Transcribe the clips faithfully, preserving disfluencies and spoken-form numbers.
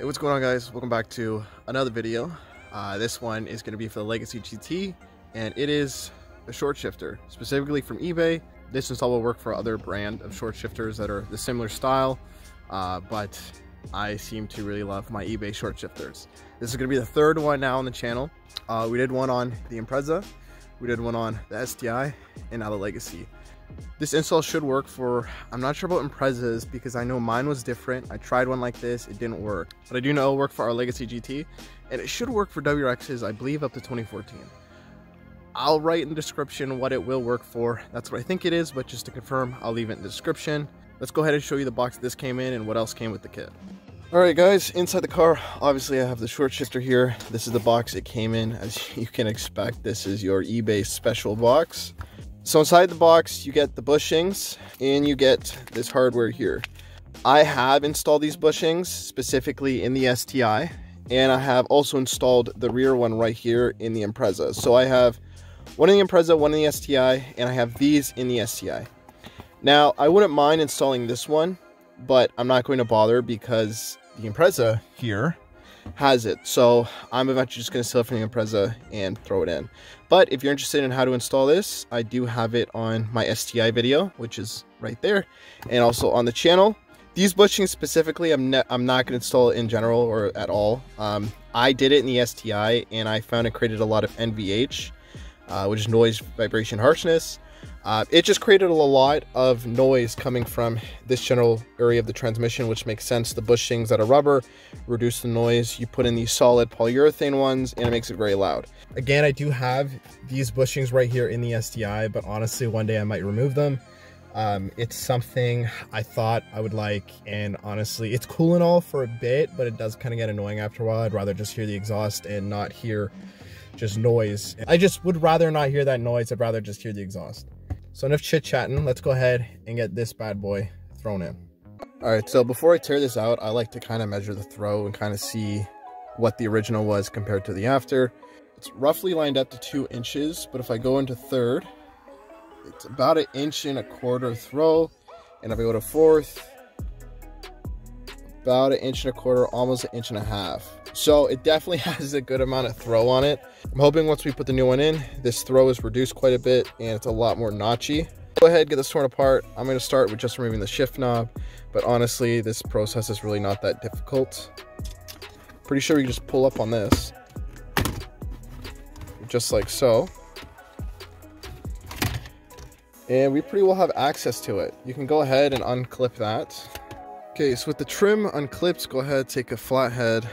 Hey, what's going on, guys? Welcome back to another video. Uh, this one is going to be for the Legacy G T, and it is a short shifter, specifically from eBay. This install will work for other brand of short shifters that are the similar style, uh, but I seem to really love my eBay short shifters. This is going to be the third one now on the channel. Uh, we did one on the Impreza, we did one on the S T I, and now the Legacy. This install should work for, I'm not sure about Imprezas because I know mine was different. I tried one like this, it didn't work. But I do know it'll work for our Legacy G T, and it should work for W R Xs, I believe, up to twenty fourteen. I'll write in the description what it will work for. That's what I think it is, but just to confirm, I'll leave it in the description. Let's go ahead and show you the box this came in and what else came with the kit. Alright guys, inside the car, obviously I have the short shifter here. This is the box it came in. As you can expect, this is your eBay special box. So inside the box, you get the bushings and you get this hardware here. I have installed these bushings specifically in the S T I, and I have also installed the rear one right here in the Impreza. So I have one in the Impreza, one in the S T I, and I have these in the S T I. Now, I wouldn't mind installing this one, but I'm not going to bother because the Impreza here has it. So I'm eventually just going to steal it from the Impreza and throw it in. But if you're interested in how to install this, I do have it on my S T I video, which is right there, and also on the channel. These bushings specifically, I'm, I'm not going to install it in general or at all. Um, I did it in the S T I, and I found it created a lot of N V H, uh, which is noise, vibration, harshness. Uh, it just created a lot of noise coming from this general area of the transmission, which makes sense. The bushings that are rubber reduce the noise. You put in these solid polyurethane ones and it makes it very loud. Again, I do have these bushings right here in the S T I, but honestly, one day I might remove them. Um, it's something I thought I would like, and honestly, it's cool and all for a bit, but it does kind of get annoying after a while. I'd rather just hear the exhaust and not hear just noise. I just would rather not hear that noise. I'd rather just hear the exhaust. So enough chit-chatting, let's go ahead and get this bad boy thrown in. Alright, so before I tear this out, I like to kind of measure the throw and kind of see what the original was compared to the after. It's roughly lined up to two inches, but if I go into third, it's about an inch and a quarter throw. And if I go to fourth, about an inch and a quarter, almost an inch and a half. So it definitely has a good amount of throw on it. I'm hoping once we put the new one in, this throw is reduced quite a bit and it's a lot more notchy. Go ahead, get this torn apart. I'm going to start with just removing the shift knob, but honestly, this process is really not that difficult. Pretty sure we can just pull up on this, just like so. And we pretty well have access to it. You can go ahead and unclip that. Okay, so with the trim unclipped, go ahead, take a flathead,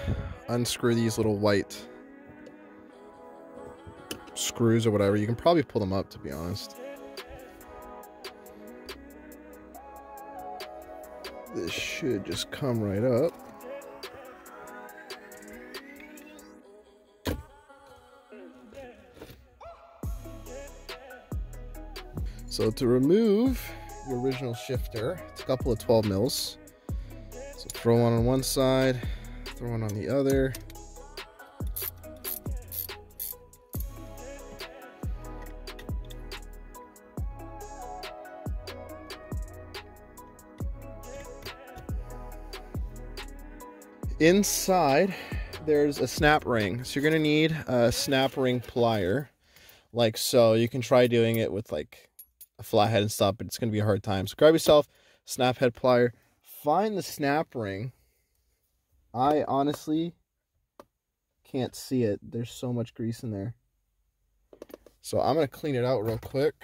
unscrew these little white screws or whatever. You can probably pull them up, to be honest. This should just come right up. So to remove your original shifter, it's a couple of twelve mils. So throw one on one side, throw one on the other. Inside, there's a snap ring. So you're gonna need a snap ring plier, like so. You can try doing it with like a flathead and stuff, but it's gonna be a hard time. So grab yourself a snap head plier. Find the snap ring. I honestly can't see it. There's so much grease in there. So I'm going to clean it out real quick.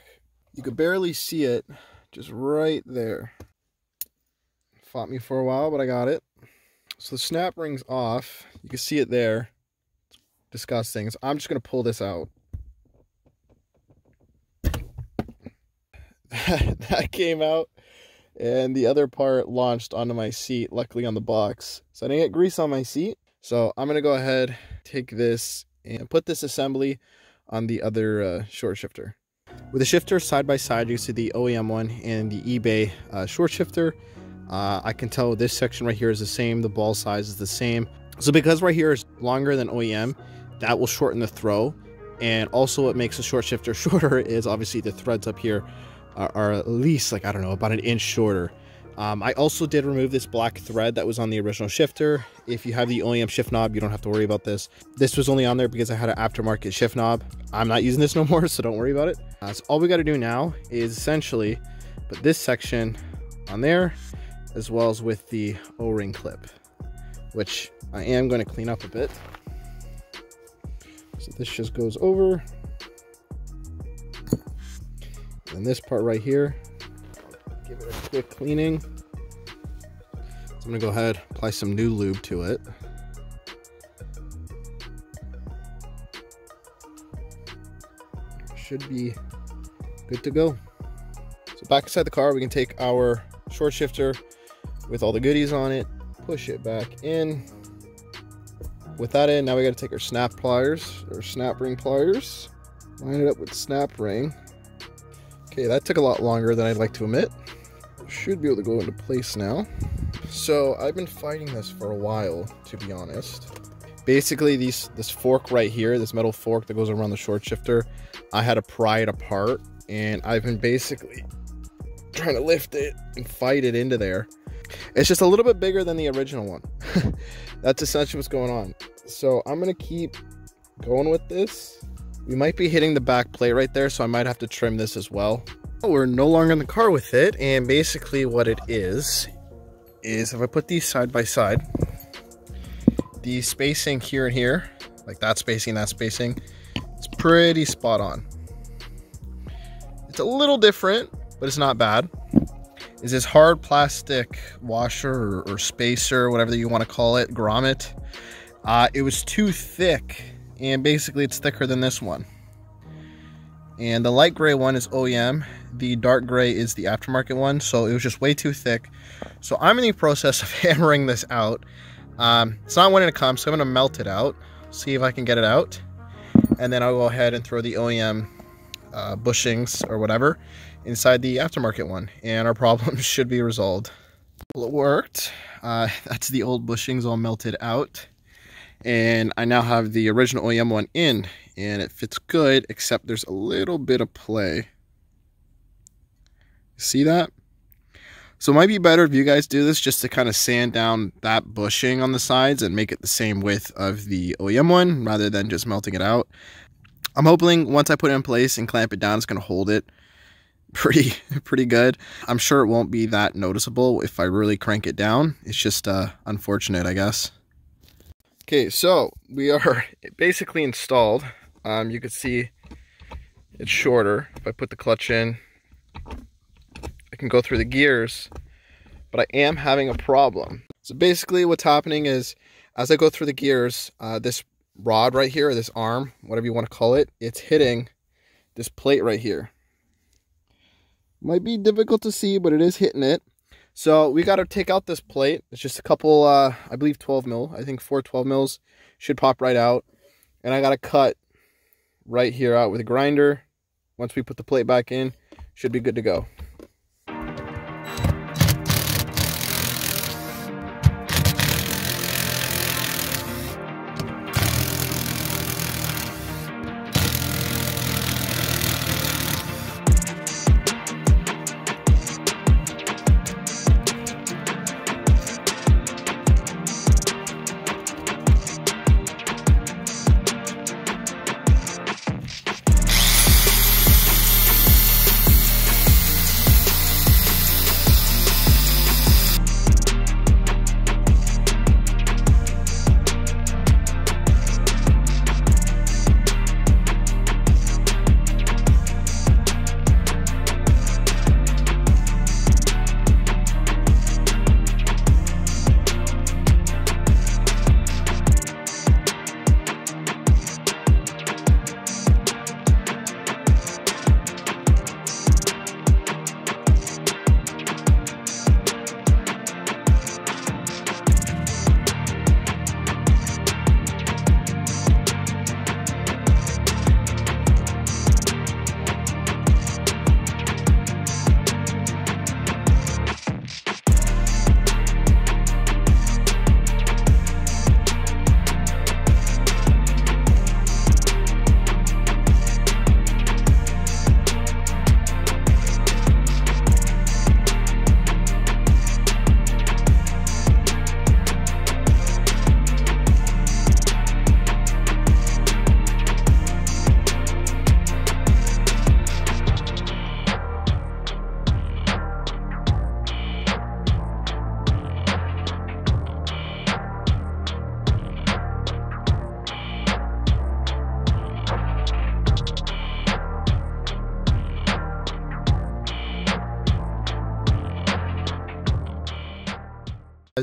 You could barely see it, just right there. Fought me for a while, but I got it. So the snap ring's off. You can see it there. It's disgusting. So I'm just going to pull this out. That came out. And the other part launched onto my seat, luckily on the box. So I didn't get grease on my seat. So I'm going to go ahead, take this, and put this assembly on the other uh, short shifter. With the shifter side by side, you can see the O E M one and the eBay uh, short shifter. Uh, I can tell this section right here is the same. The ball size is the same. So because right here is longer than O E M, that will shorten the throw. And also what makes a short shifter shorter is obviously the threads up here are at least, like, I don't know, about an inch shorter. Um, I also did remove this black thread that was on the original shifter. If you have the O E M shift knob, you don't have to worry about this. This was only on there because I had an aftermarket shift knob. I'm not using this no more, so don't worry about it. Uh, so all we got to do now is essentially put this section on there, as well as with the O-ring clip, which I am going to clean up a bit. So this just goes over. And this part right here, give it a quick cleaning. So I'm gonna go ahead, apply some new lube to it. Should be good to go. So back inside the car, we can take our short shifter with all the goodies on it, push it back in. With that in, now we gotta take our snap pliers, or snap ring pliers, line it up with snap ring. Okay, that took a lot longer than I'd like to admit. Should be able to go into place now. So I've been fighting this for a while, to be honest. Basically, these this fork right here, this metal fork that goes around the short shifter, I had to pry it apart, and I've been basically trying to lift it and fight it into there. It's just a little bit bigger than the original one. That's essentially what's going on. So I'm gonna keep going with this. We might be hitting the back plate right there, so I might have to trim this as well. We're no longer in the car with it, and basically what it is, is if I put these side by side, the spacing here and here, like that spacing, that spacing, it's pretty spot on. It's a little different, but it's not bad. Is this hard plastic washer or, or spacer, whatever you want to call it, grommet. Uh, it was too thick. And basically it's thicker than this one. And the light gray one is O E M. The dark gray is the aftermarket one. So it was just way too thick. So I'm in the process of hammering this out. Um, it's not wanting to come, so I'm gonna melt it out. See if I can get it out. And then I'll go ahead and throw the O E M uh, bushings or whatever inside the aftermarket one. And our problem should be resolved. Well, it worked. Uh, that's the old bushings all melted out. And I now have the original O E M one in, and it fits good, except there's a little bit of play. See that? So it might be better if you guys do this just to kind of sand down that bushing on the sides and make it the same width of the O E M one rather than just melting it out. I'm hoping once I put it in place and clamp it down, it's going to hold it pretty, pretty good. I'm sure it won't be that noticeable if I really crank it down. It's just uh, unfortunate, I guess. Okay, so we are basically installed. Um, you can see it's shorter. If I put the clutch in, I can go through the gears, but I am having a problem. So basically what's happening is as I go through the gears, uh, this rod right here, or this arm, whatever you want to call it, it's hitting this plate right here. Might be difficult to see, but it is hitting it. So we got to take out this plate. It's just a couple, uh, I believe twelve mil. I think four twelve mils should pop right out. And I got to cut right here out with a grinder. Once we put the plate back in, should be good to go.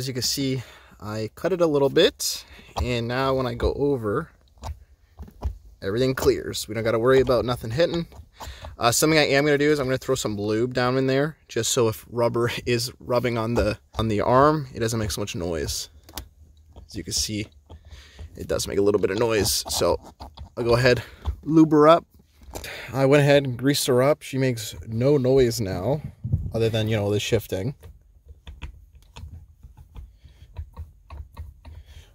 as you can see, I cut it a little bit, and now when I go over, everything clears. We don't got to worry about nothing hitting. Uh, something I am going to do is I'm going to throw some lube down in there, just so if rubber is rubbing on the on the arm, it doesn't make so much noise. As you can see, it does make a little bit of noise, so I'll go ahead, lube her up. I went ahead and greased her up. She makes no noise now, other than, you know, the shifting,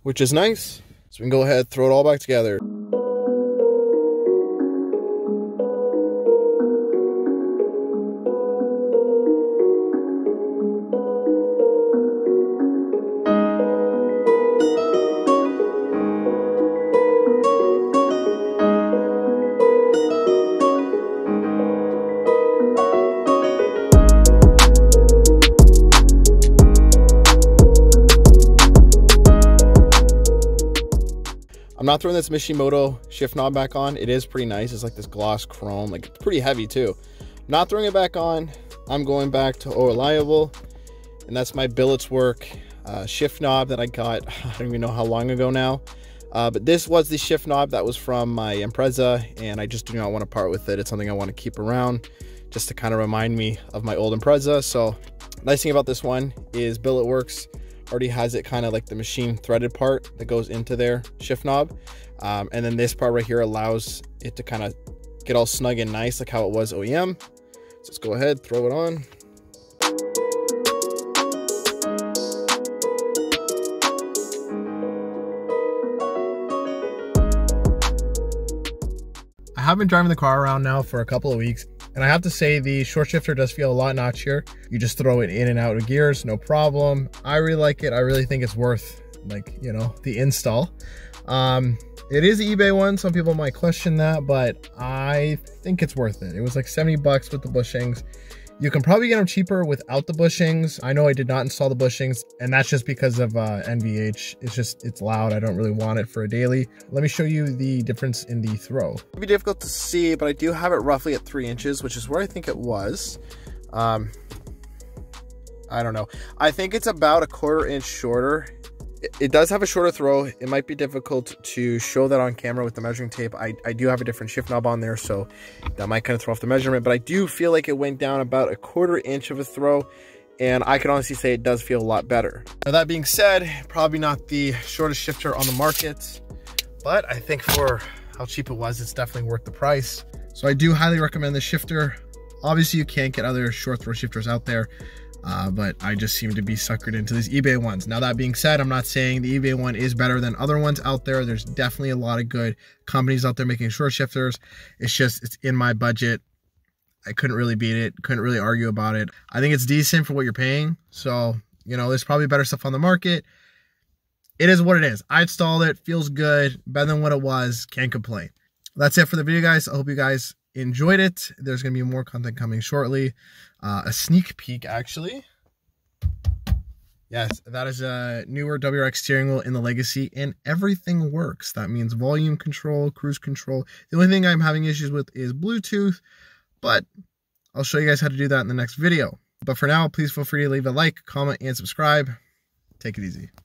which is nice. So we can go ahead, throw it all back together. I'm not throwing this Mishimoto shift knob back on. It is pretty nice. It's like this gloss chrome, like it's pretty heavy too. I'm not throwing it back on. I'm going back to O Reliable, and that's my Billet Works uh, shift knob that I got, I don't even know how long ago now. Uh, but this was the shift knob that was from my Impreza, and I just do not want to part with it. It's something I want to keep around just to kind of remind me of my old Impreza. So nice thing about this one is Billet Works already has it kind of like the machine threaded part that goes into their shift knob, um, and then this part right here allows it to kind of get all snug and nice like how it was O E M. So let's go ahead, throw it on. I have been driving the car around now for a couple of weeks, and I have to say the short shifter does feel a lot notchier. You just throw it in and out of gears, no problem. I really like it. I really think it's worth, like, you know, the install. Um, it is an eBay one. Some people might question that, but I think it's worth it. It was like seventy bucks with the bushings. You can probably get them cheaper without the bushings. I know I did not install the bushings, and that's just because of uh, N V H. It's just, it's loud. I don't really want it for a daily. Let me show you the difference in the throw. It'd be difficult to see, but I do have it roughly at three inches, which is where I think it was. Um, I don't know. I think it's about a quarter inch shorter. It does have a shorter throw. It might be difficult to show that on camera with the measuring tape. I, I do have a different shift knob on there, so that might kind of throw off the measurement, but I do feel like it went down about a quarter inch of a throw, and I can honestly say it does feel a lot better. Now, that being said, probably not the shortest shifter on the market, but I think for how cheap it was, it's definitely worth the price. So I do highly recommend the shifter. Obviously, you can't get other short throw shifters out there, Uh, but I just seem to be suckered into these eBay ones. Now, that being said, I'm not saying the eBay one is better than other ones out there. There's definitely a lot of good companies out there making short shifters. It's just, it's in my budget. I couldn't really beat it. Couldn't really argue about it. I think it's decent for what you're paying. So, you know, there's probably better stuff on the market. It is what it is. I installed it. Feels good. Better than what it was. Can't complain. That's it for the video, guys. I hope you guys enjoyed it. There's going to be more content coming shortly. Uh, a sneak peek, actually. Yes, that is a newer W R X steering wheel in the Legacy, and everything works. That means volume control, cruise control. The only thing I'm having issues with is Bluetooth, but I'll show you guys how to do that in the next video. But for now, please feel free to leave a like, comment, and subscribe. Take it easy.